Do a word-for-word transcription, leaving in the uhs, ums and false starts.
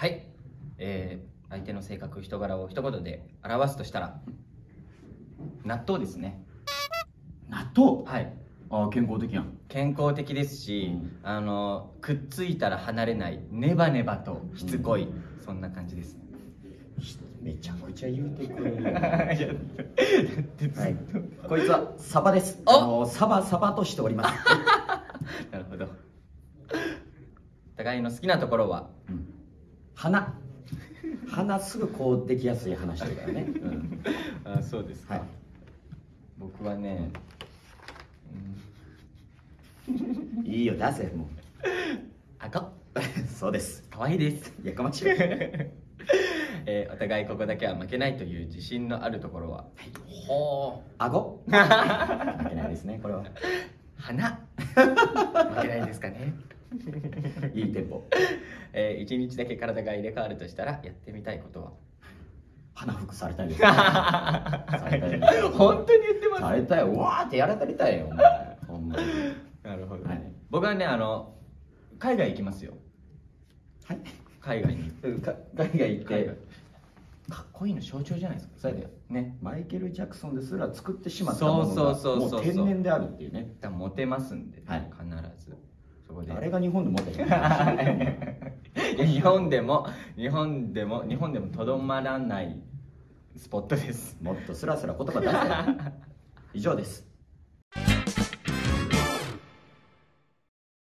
はい、えー、相手の性格、人柄を一言で表すとしたら納豆ですね。納豆、はい。あ、健康的やん。健康的ですし、うん、あのくっついたら離れない、ネバネバとしつこい、うん、そんな感じです。めちゃくちゃ言うてくれる。はい、こいつはサバです。あのサバサバとしております。なるほど。互いの好きなところは、うん、花。花すぐこうできやすい話だからね。うん、あ、そうですか。はい、僕はね。いいよ、出せもう。赤そうです。可愛いです。いや、かまちろん。えー、お互いここだけは負けないという自信のあるところは、はい、ほう、顎負けないですね、これは。鼻負けないですかね。いいテンポ。えー、一日だけ体が入れ替わるとしたらやってみたいことは、鼻服されたいです。本当に言ってます。されたい、わーってやらされたいよ。ほんまに。なるほど。はい、僕はね、あの海外行きますよ。はい、海外に海外行って、かっこいいの象徴じゃないですか、それでね。マイケル・ジャクソンですら作ってしまったものがもう天然であるっていうね。モテますんで、必ず。そこであれが日本でモテる。日本でも日本でも日本でもとどまらないスポットです。もっとスラスラ言葉出せ。以上です。